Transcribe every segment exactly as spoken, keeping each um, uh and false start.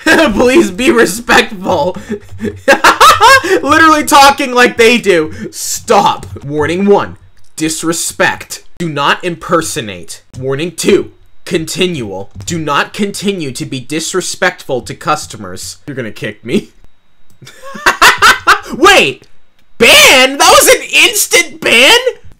Please be respectful. Literally talking like they do. Stop. Warning one, disrespect. Do not impersonate. Warning two, continual. Do not continue to be disrespectful to customers. You're gonna kick me. Wait, ban? That was an instant ban?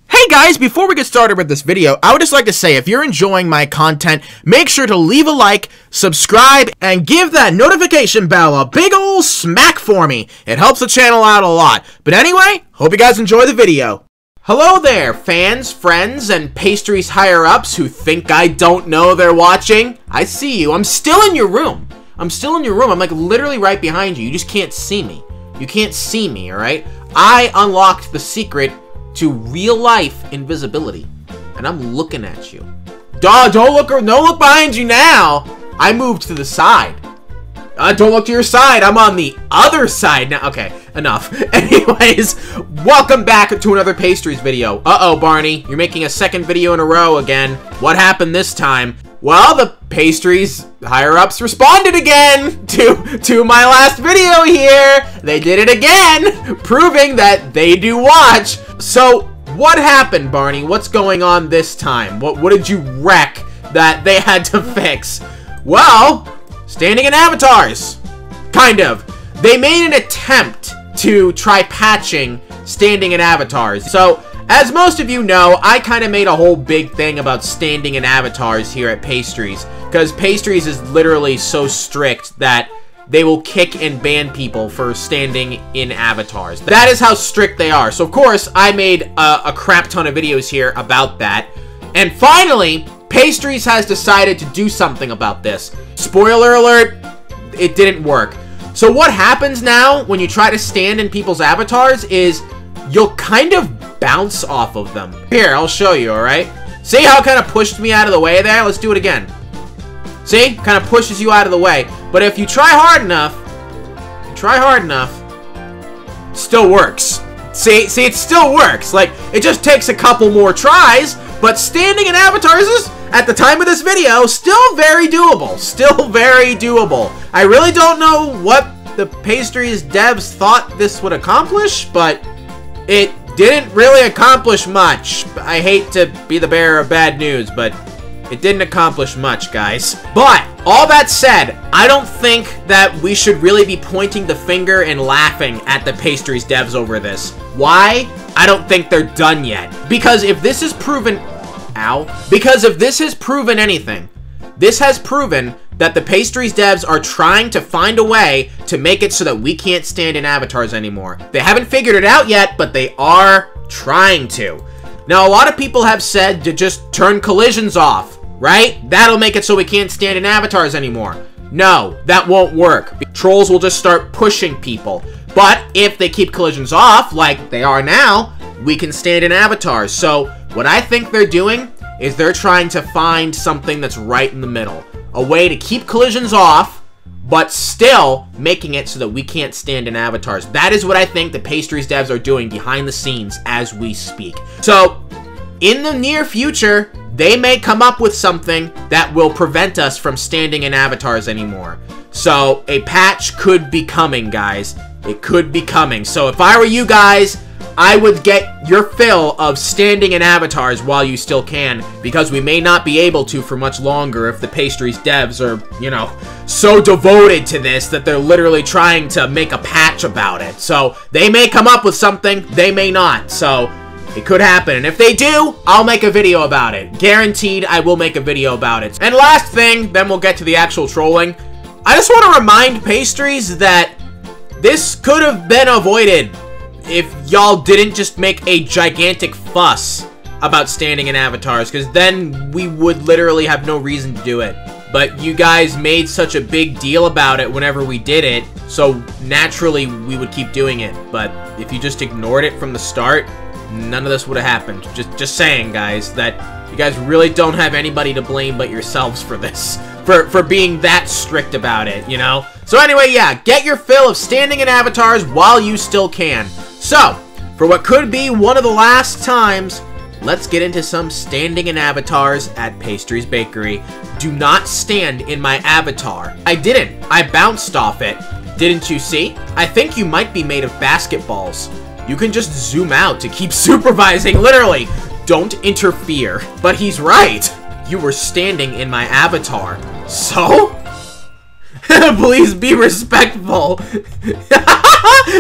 Hey guys, before we get started with this video, I would just like to say if you're enjoying my content, make sure to leave a like, subscribe, and give that notification bell a big ol' smack for me. It helps the channel out a lot. But anyway, hope you guys enjoy the video. Hello there, fans, friends, and Pastriez higher-ups who think I don't know they're watching. I see you. I'm still in your room. I'm still in your room. I'm like literally right behind you. You just can't see me. You can't see me, alright? I unlocked the secret to real life invisibility, and I'm looking at you. Duh, don't look, or don't look behind you now. I moved to the side. Uh, don't look to your side. I'm on the other side now. Okay, enough. Anyways, welcome back to another Pastriez video. Uh-oh, Barney, you're making a second video in a row again. What happened this time? Well, the Pastriez higher-ups responded again to, to my last video here. They did it again, proving that they do watch. So, what happened, Barney? What's going on this time? What, what did you wreck that they had to fix? Well, standing in avatars. Kind of. They made an attempt to try patching standing in avatars. So, as most of you know, I kind of made a whole big thing about standing in avatars here at Pastriez, because Pastriez is literally so strict that they will kick and ban people for standing in avatars. That is how strict they are. So of course, I made a, a crap ton of videos here about that. And finally, Pastriez has decided to do something about this. Spoiler alert, it didn't work. So what happens now when you try to stand in people's avatars is you'll kind of bounce off of them. Here, I'll show you, alright? See how it kind of pushed me out of the way there? Let's do it again. See? Kind of pushes you out of the way. But if you try hard enough, try hard enough, still works. See? See, it still works. Like, it just takes a couple more tries, but standing in avatars is, at the time of this video, still very doable. Still very doable. I really don't know what the Pastriez devs thought this would accomplish, but it didn't really accomplish much. I hate to be the bearer of bad news, but it didn't accomplish much, guys. But all that said, I don't think that we should really be pointing the finger and laughing at the Pastriez devs over this. Why? I don't think they're done yet. Because if this is proven... Ow. Because if this has proven anything, this has proven that the Pastriez devs are trying to find a way to make it so that we can't stand in avatars anymore. They haven't figured it out yet, but they are trying to. Now, a lot of people have said to just turn collisions off, right? That'll make it so we can't stand in avatars anymore. No, that won't work. Trolls will just start pushing people. But if they keep collisions off, like they are now, we can stand in avatars. So what I think they're doing is they're trying to find something that's right in the middle. A way to keep collisions off, but still making it so that we can't stand in avatars. That is what I think the Pastriez devs are doing behind the scenes as we speak. So, in the near future, they may come up with something that will prevent us from standing in avatars anymore. So, a patch could be coming, guys. It could be coming. So, if I were you guys, I would get your fill of standing in avatars while you still can, because we may not be able to for much longer if the Pastriez devs are, you know, so devoted to this that they're literally trying to make a patch about it. So they may come up with something, they may not. So it could happen, and if they do, I'll make a video about it. Guaranteed, I will make a video about it. And last thing, then we'll get to the actual trolling. I just want to remind Pastriez that this could have been avoided if y'all didn't just make a gigantic fuss about standing in avatars, because then we would literally have no reason to do it. But you guys made such a big deal about it whenever we did it, so naturally we would keep doing it. But if you just ignored it from the start, none of this would have happened. Just, just saying, guys, that you guys really don't have anybody to blame but yourselves for this. For, for being that strict about it, you know? So anyway, yeah, get your fill of standing in avatars while you still can. So, for what could be one of the last times, Let's get into some standing in avatars at Pastriez Bakery. Do not stand in my avatar. I didn't. I bounced off it. Didn't you see? I think you might be made of basketballs. You can just zoom out to keep supervising, literally. Don't interfere. But he's right. You were standing in my avatar. So? Please be respectful.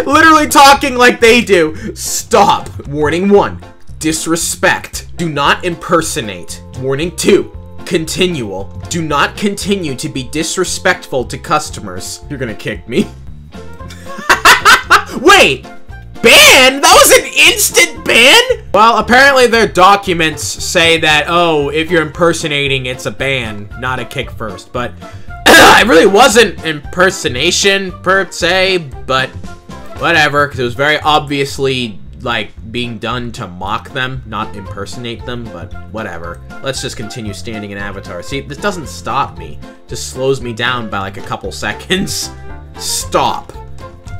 Literally talking like they do. Stop. Warning one, disrespect. Do not impersonate. Warning two, continual. Do not continue to be disrespectful to customers. You're gonna kick me. Wait! Ban? That was an instant ban? Well, apparently their documents say that, oh, if you're impersonating, it's a ban, not a kick first, but it really wasn't impersonation per se, but whatever, because it was very obviously like being done to mock them, not impersonate them, but whatever. Let's just continue standing in avatar. See, this doesn't stop me, just slows me down by like a couple seconds. Stop.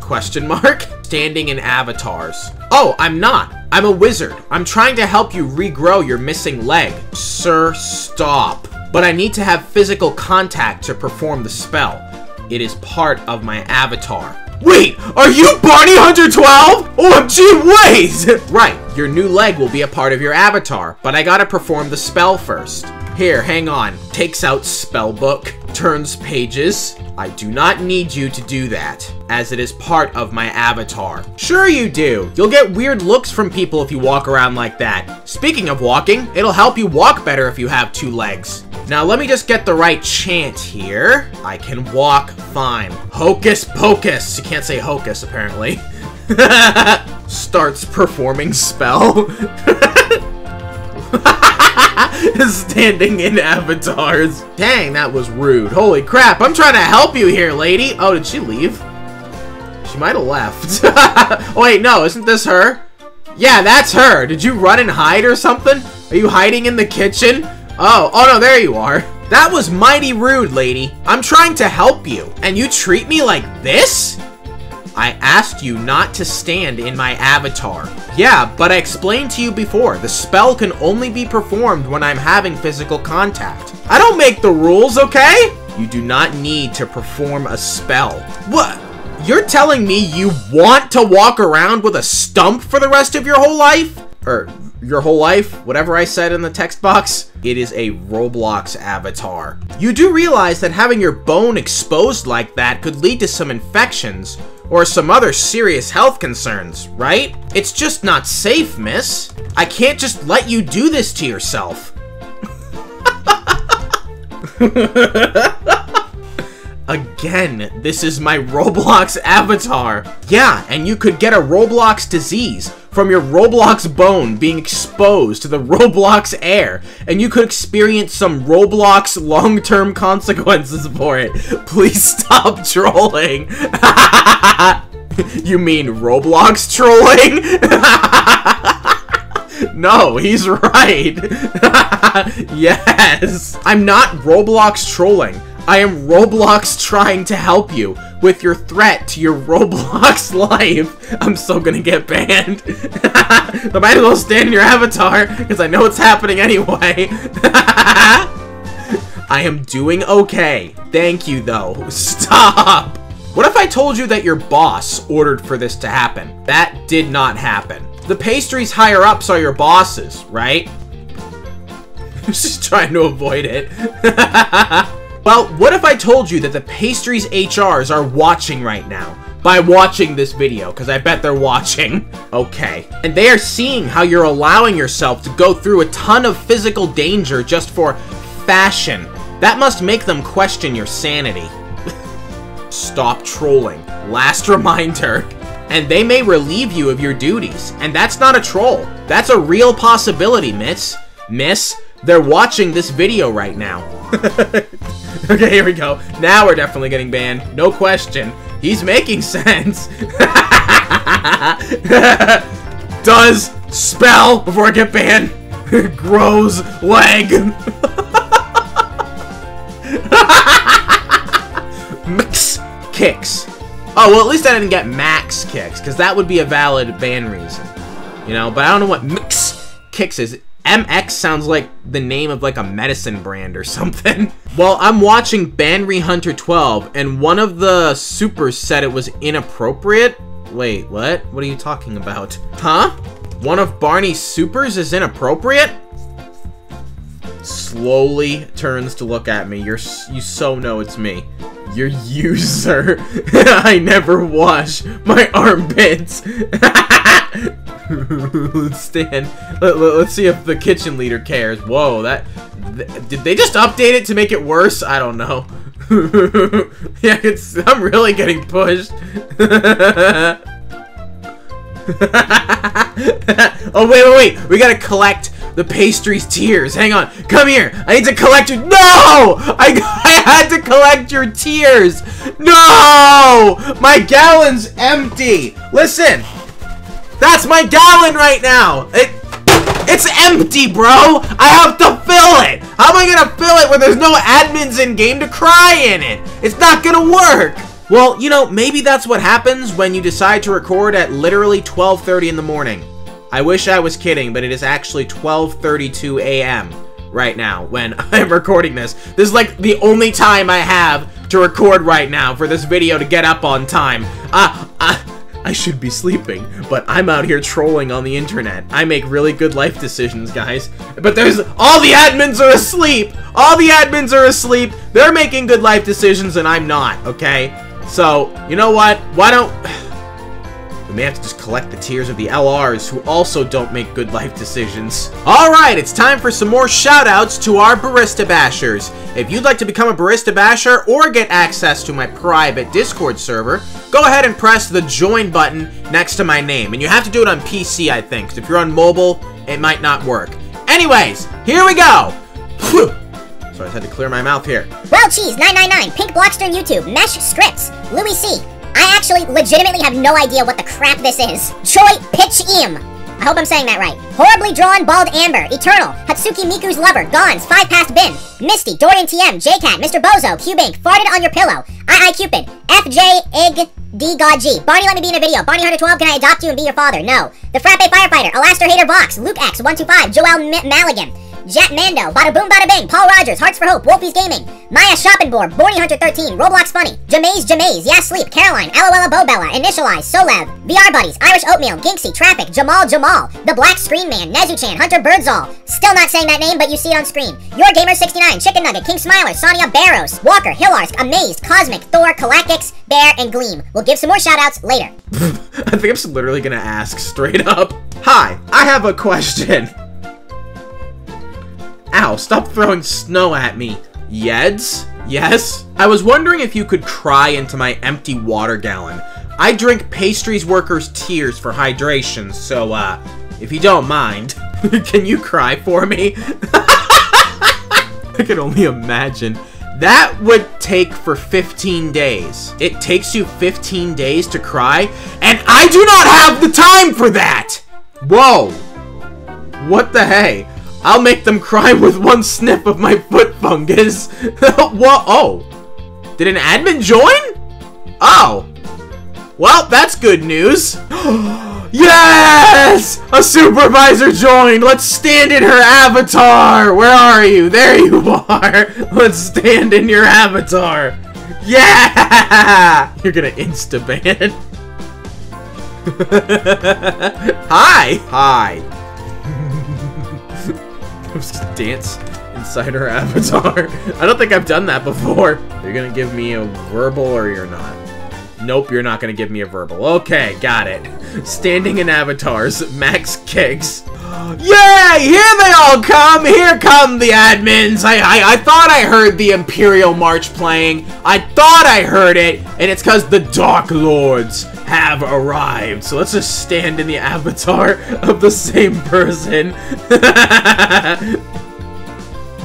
Question mark? Standing in avatars. Oh, I'm not. I'm a wizard. I'm trying to help you regrow your missing leg. Sir, stop. But I need to have physical contact to perform the spell. It is part of my avatar. Wait, are you Barney Hunter twelve? O M G, wait! Right, your new leg will be a part of your avatar, but I gotta perform the spell first. Here, hang on. Takes out spellbook, turns pages. I do not need you to do that, as it is part of my avatar. Sure you do. You'll get weird looks from people if you walk around like that. Speaking of walking, it'll help you walk better if you have two legs. Now let me just get the right chant here. I can walk fine. Hocus pocus. You can't say hocus apparently. Starts performing spell. Standing in avatars. Dang, that was rude. Holy crap, I'm trying to help you here, lady. Oh, did she leave? She might have left. Oh, wait, no, isn't this her? Yeah, that's her. Did you run and hide or something? Are you hiding in the kitchen? Oh, oh no, there you are. That was mighty rude, lady. I'm trying to help you, and you treat me like this? I asked you not to stand in my avatar. Yeah, but I explained to you before, the spell can only be performed when I'm having physical contact. I don't make the rules, okay? You do not need to perform a spell. What? You're telling me you want to walk around with a stump for the rest of your whole life? Or your whole life, whatever I said in the text box. It is a Roblox avatar. You do realize that having your bone exposed like that could lead to some infections or some other serious health concerns, right? It's just not safe, miss. I can't just let you do this to yourself. Again, this is my Roblox avatar. Yeah, and you could get a Roblox disease from your Roblox bone being exposed to the Roblox air, and you could experience some Roblox long-term consequences for it. Please stop trolling. You mean Roblox trolling? No, he's right. Yes. I'm not Roblox trolling. I am Roblox trying to help you with your threat to your Roblox life. I'm so gonna get banned. I might as well stand in your avatar because I know it's happening anyway. I am doing okay. Thank you though. Stop. What if I told you that your boss ordered for this to happen? That did not happen. The Pastriez higher-ups are your bosses, right? I'm just trying to avoid it. Well, what if I told you that the Pastriez H Rs are watching right now? By watching this video, because I bet they're watching. Okay. And they are seeing how you're allowing yourself to go through a ton of physical danger just for fashion. That must make them question your sanity. Stop trolling. Last reminder. And they may relieve you of your duties. And that's not a troll. That's a real possibility, miss. Miss, they're watching this video right now. Okay, here we go. Now we're definitely getting banned. No question. He's making sense. Does spell before I get banned. Grows leg. Max kicks. Oh, well, at least I didn't get max kicks, because that would be a valid ban reason. You know, but I don't know what max kicks is. M X sounds like the name of like a medicine brand or something. Well, I'm watching BarneyHunter twelve and one of the supers said it was inappropriate. Wait, what? What are you talking about? Huh? One of Barney's supers is inappropriate? Slowly turns to look at me. You're, you so know it's me. Your user. I never wash my armpits. Let's stand. Let, let, let's see if the kitchen leader cares. Whoa, that. Th did they just update it to make it worse? I don't know. Yeah, it's. I'm really getting pushed. Oh, wait, wait, wait. We gotta collect the pastry's tears. Hang on. Come here. I need to collect your. No! I, I had to collect your tears. No! My gallon's empty. Listen. That's my gallon right now! It, it's empty, bro! I have to fill it! How am I gonna fill it when there's no admins in-game to cry in it? It's not gonna work! Well, you know, maybe that's what happens when you decide to record at literally twelve thirty in the morning. I wish I was kidding, but it is actually twelve thirty-two A M right now when I'm recording this. This is like the only time I have to record right now for this video to get up on time. Uh, uh... I should be sleeping, but I'm out here trolling on the internet. I make really good life decisions, guys. But there's all the admins are asleep! All the admins are asleep! They're making good life decisions and I'm not, okay? So, you know what? Why don't we may have to just collect the tears of the L Rs who also don't make good life decisions. Alright, it's time for some more shoutouts to our Barista Bashers. If you'd like to become a Barista Basher or get access to my private Discord server, go ahead and press the join button next to my name. And you have to do it on P C, I think, because if you're on mobile, it might not work. Anyways, here we go! Whew. So I just had to clear my mouth here. Well, Cheese, nine nine nine, Pink Blockster YouTube, Mesh Scripts, Louis C. I actually legitimately have no idea what the crap this is. Choi Pitch Im. I hope I'm saying that right. Horribly Drawn Bald Amber. Eternal. Hatsuki Miku's Lover. Gons. Five Past Bin. Misty. Dorian T M. J-Cat. Mister Bozo. Cubink. Farted on Your Pillow. I I Cupid. F J Ig D God G. Barney, let me be in a video. Barney one twelve, can I adopt you and be your father? No. The Frappe Firefighter. Alaster Hater Box. Luke X. one two five. Joel M Maligan. Jack Mando, Bada Boom Bada Bing, Paul Rogers, Hearts for Hope, Wolfie's Gaming, Maya Shopping Board, Barney Hunter thirteen, Roblox Funny, Jamaze Jamaze, Yeah Sleep, Caroline, Aloella Bobella, Initialize, Solev, V R Buddies, Irish Oatmeal, Ginksy, Traffic, Jamal Jamal, The Black Screen Man, Nezuchan, Hunter Birdsall, still not saying that name but you see it on screen, Your Gamer sixty-nine, Chicken Nugget, King Smiler, Sonia Barrows, Walker, Hillarsk, Amazed, Cosmic, Thor, Galactics, Bear, and Gleam. We'll give some more shoutouts later. I think I'm just literally gonna ask straight up. Hi, I have a question. Ow, stop throwing snow at me. Yeds? Yes? I was wondering if you could cry into my empty water gallon. I drink pastries workers' tears for hydration, so, uh, if you don't mind, can you cry for me? I can only imagine. That would take for fifteen days. It takes you fifteen days to cry, and I do not have the time for that! Whoa. What the hey? I'll make them cry with one sniff of my foot fungus. Whoa, oh. Did an admin join? Oh. Well, that's good news. Yes! A supervisor joined. Let's stand in her avatar. Where are you? There you are. Let's stand in your avatar. Yeah! You're gonna insta-ban. Hi. Hi. Just dance inside her avatar. I don't think I've done that before. You're gonna give me a verbal or you're not. Nope, you're not gonna give me a verbal. Okay, got it. Standing in avatars, max kicks. Yay! Here they all come! Here come the admins! I, I, I thought I heard the Imperial March playing. I thought I heard it, and it's because the Dark Lords have arrived. So let's just stand in the avatar of the same person.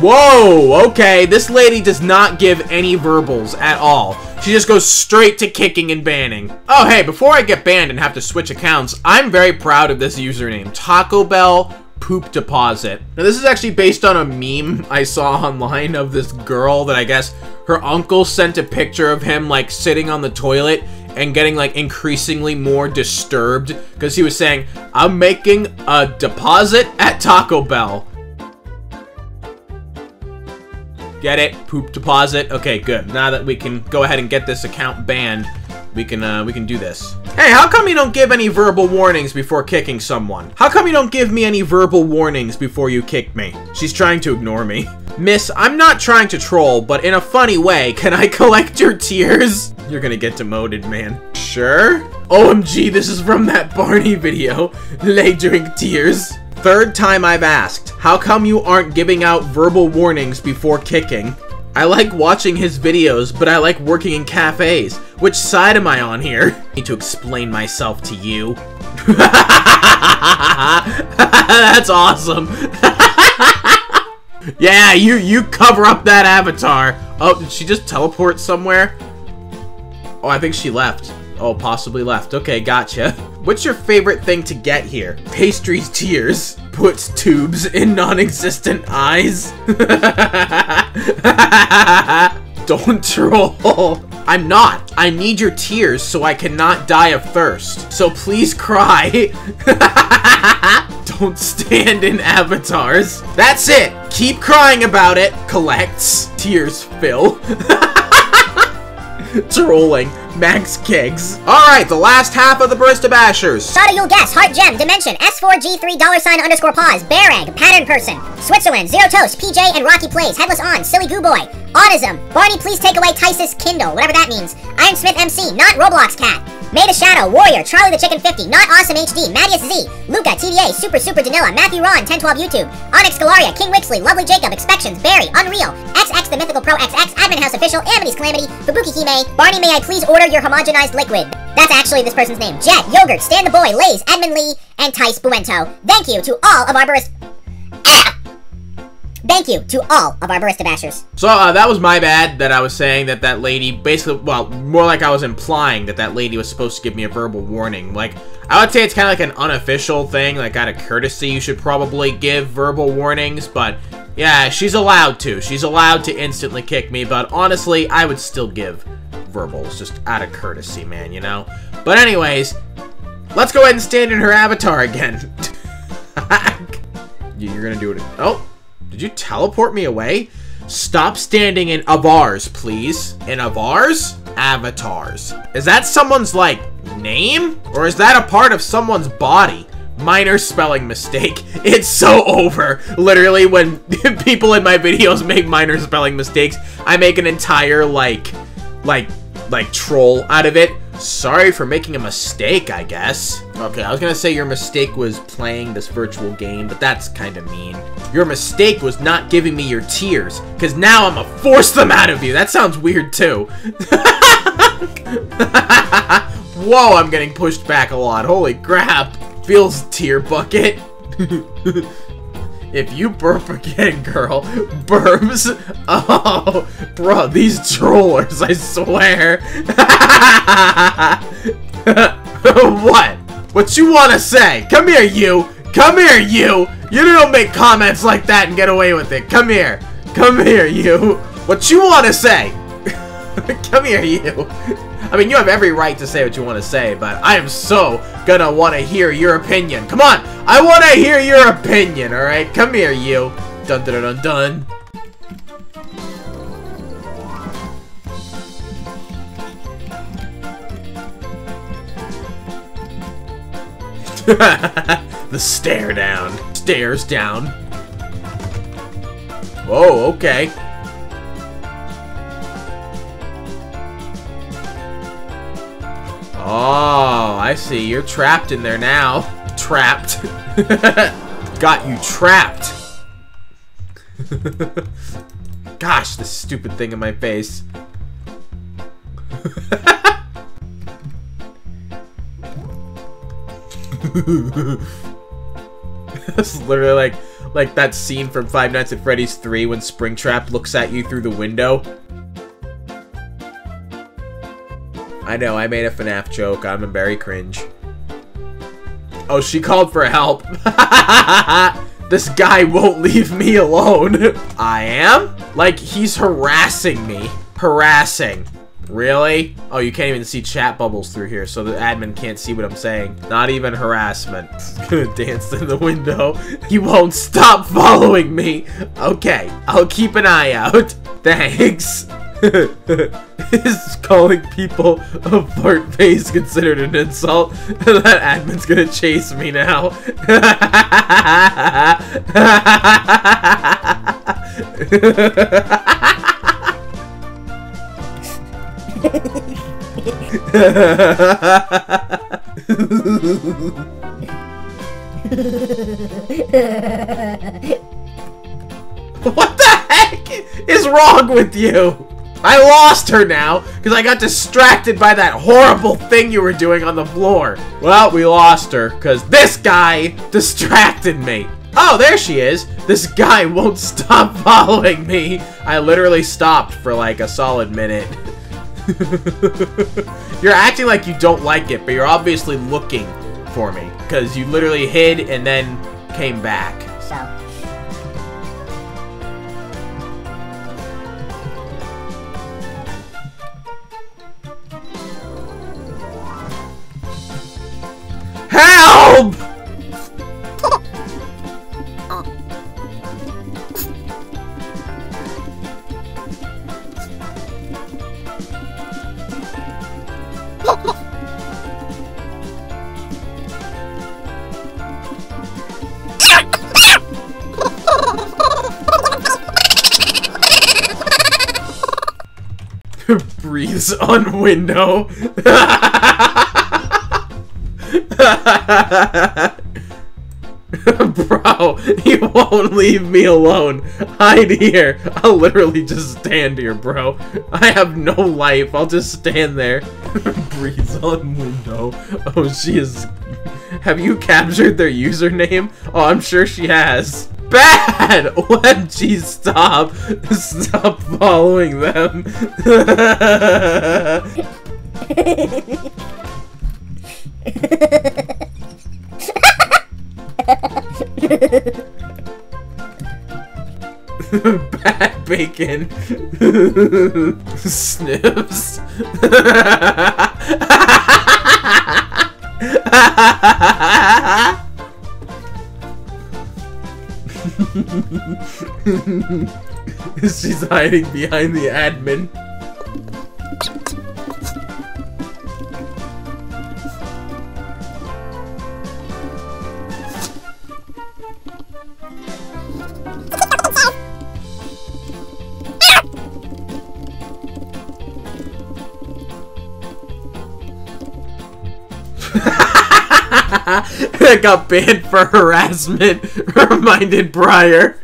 Whoa, okay, this lady does not give any verbals at all. She just goes straight to kicking and banning. Oh, hey, before I get banned and have to switch accounts, I'm very proud of this username, Taco Bell Poop Deposit. Now, this is actually based on a meme I saw online of this girl that I guess her uncle sent a picture of him, like, sitting on the toilet and getting, like, increasingly more disturbed because he was saying, I'm making a deposit at Taco Bell. Get it? Poop deposit. Okay, good. Now that we can go ahead and get this account banned, we can uh, we can do this. Hey, how come you don't give any verbal warnings before kicking someone? How come you don't give me any verbal warnings before you kick me? She's trying to ignore me. Miss, I'm not trying to troll, but in a funny way, can I collect your tears? You're gonna get demoted, man. Sure? O M G, this is from that Barney video. Lay doing tears. Third time I've asked, how come you aren't giving out verbal warnings before kicking? I like watching his videos, but I like working in cafes. Which side am I on here? I need to explain myself to you. That's awesome. Yeah, you you cover up that avatar. Oh, did she just teleport somewhere? Oh, I think she left. Oh, possibly left. Okay, gotcha. What's your favorite thing to get here? Pastries, tears, puts tubes in non-existent eyes. Don't troll. I'm not. I need your tears so I cannot die of thirst. So please cry. Don't stand in avatars. That's it. Keep crying about it. Collects. Tears fill. Trolling. Max kicks. Alright, the last half of the Barista Bashers. Shadow, you'll guess. Heart gem. Dimension. S four G three dollar sign underscore pause. Bear egg. Pattern person. Switzerland. Zero toast. P J and Rocky plays. Headless on. Silly goo boy. Autism. Barney, please take away Tysus Kindle. Whatever that means. Ironsmith M C. Not Roblox cat. Made a shadow. Warrior. Charlie the Chicken fifty. Not awesome H D. Mattias Z. Luca. T D A. Super Super Danila. Matthew Ron. ten twelve YouTube. Onyx Galaria. King Wixley. Lovely Jacob. Expections. Barry. Unreal. X X the Mythical Pro X X. Admin House Official. Amity's Calamity. Fubuki Hime. Barney, may I please order your homogenized liquid? That's actually this person's name. Jet, Yogurt, Stan the Boy, Lays, Edmund Lee, and Tice Buento. Thank you to all of our barista... Ah! Thank you to all of our Barista Bashers. So, uh, that was my bad that I was saying that that lady basically... Well, more like I was implying that that lady was supposed to give me a verbal warning. Like, I would say it's kind of like an unofficial thing. Like, out of courtesy, you should probably give verbal warnings, but... Yeah, she's allowed to. She's allowed to instantly kick me, but honestly, I would still give... verbals, just out of courtesy, man, you know? But anyways, let's go ahead and stand in her avatar again. You're gonna do it. Oh, did you teleport me away? Stop standing in avars, please. In avars? Avatars. Is that someone's, like, name? Or is that a part of someone's body? Minor spelling mistake. It's so over. Literally, when people in my videos make minor spelling mistakes, I make an entire, like... like like troll out of it. Sorry for making a mistake, I guess. Okay, I was gonna say your mistake was playing this virtual game, but that's kind of mean. Your mistake was not giving me your tears, because now I'm gonna force them out of you. That sounds weird too. Whoa, I'm getting pushed back a lot. Holy crap. Feels tear bucket. If you burp again, girl, burps. Oh, bro, these trollers, I swear. What? What you wanna say? Come here, you. Come here, you. You don't make comments like that and get away with it. Come here. Come here, you. What you wanna say? Come here, you. I mean, you have every right to say what you want to say, but I am so gonna want to hear your opinion. Come on! I want to hear your opinion, alright? Come here, you. Dun-dun-dun-dun-dun. The stare down. Stares down. Whoa, okay. Oh, I see. You're trapped in there now. Trapped. Got you trapped. Gosh, this stupid thing in my face. That's literally like, like that scene from Five Nights at Freddy's three when Springtrap looks at you through the window. I know, I made a FNAF joke. I'm a very cringe. Oh, she called for help. This guy won't leave me alone. I am? Like, he's harassing me. Harassing. Really? Oh, you can't even see chat bubbles through here, so the admin can't see what I'm saying. Not even harassment. Danced in the window. You won't stop following me. Okay, I'll keep an eye out. Thanks. Is calling people a fart face considered an insult? That admin's gonna chase me now. What the heck is wrong with you? I lost her now, because I got distracted by that horrible thing you were doing on the floor. Well, we lost her, because this guy distracted me. Oh, there she is. This guy won't stop following me. I literally stopped for like a solid minute. You're acting like you don't like it, but you're obviously looking for me, because you literally hid and then came back. So. Help! Breathes on window. Bro, you won't leave me alone. Hide here. I'll literally just stand here, bro. I have no life. I'll just stand there. Breeze on window. Oh, she is... Have you captured their username? Oh, I'm sure she has. Bad! O M G, stop. Stop following them. Bad bacon. Sniffs. She's hiding behind the admin. I got banned for harassment, reminded Briar.